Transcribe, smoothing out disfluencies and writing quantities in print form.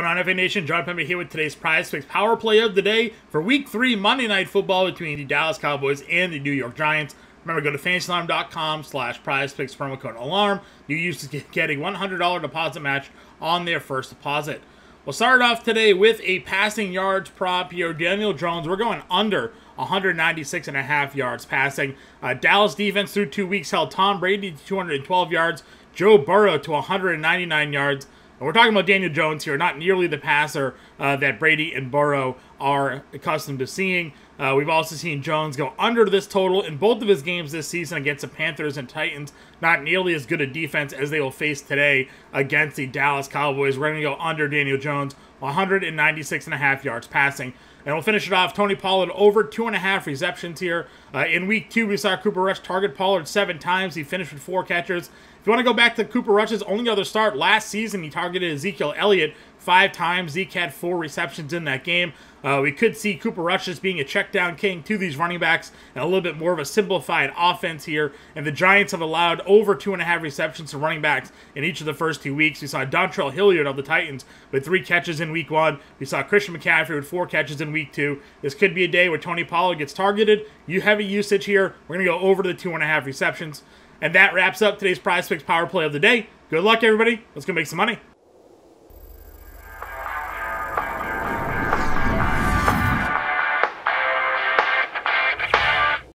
going on, FA Nation? John Pemba here with today's PrizePicks Power Play of the Day for Week 3 Monday Night Football between the Dallas Cowboys and the New York Giants. Remember, go to fantasyalarm.com/prizepicks, promo code ALARM. New users get a $100 deposit match on their first deposit. We'll start off today with a passing yards prop here. Daniel Jones, we're going under 196.5 yards passing. Dallas defense through 2 weeks held Tom Brady to 212 yards, Joe Burrow to 199 yards. And we're talking about Daniel Jones here, not nearly the passer that Brady and Burrow are accustomed to seeing. We've also seen Jones go under this total in both of his games this season against the Panthers and Titans. Not nearly as good a defense as they will face today against the Dallas Cowboys. We're going to go under Daniel Jones, 196.5 yards passing. And we'll finish it off, Tony Pollard over 2.5 receptions here. In Week 2, we saw Cooper Rush target Pollard 7 times. He finished with 4 catches. If you want to go back to Cooper Rush's only other start last season, he targeted Ezekiel Elliott 5 times. Zeke had 4 receptions in that game. We could see Cooper Rush as being a check-down king to these running backs and a little bit more of a simplified offense here. And the Giants have allowed over 2.5 receptions to running backs in each of the first 2 weeks. We saw Dontrell Hilliard of the Titans with 3 catches in Week 1. We saw Christian McCaffrey with 4 catches in Week 2. This could be a day where Tony Pollard gets targeted. You have a usage here. We're going to go over the 2.5 receptions. And that wraps up today's PrizePicks Power Play of the Day. Good luck, everybody. Let's go make some money.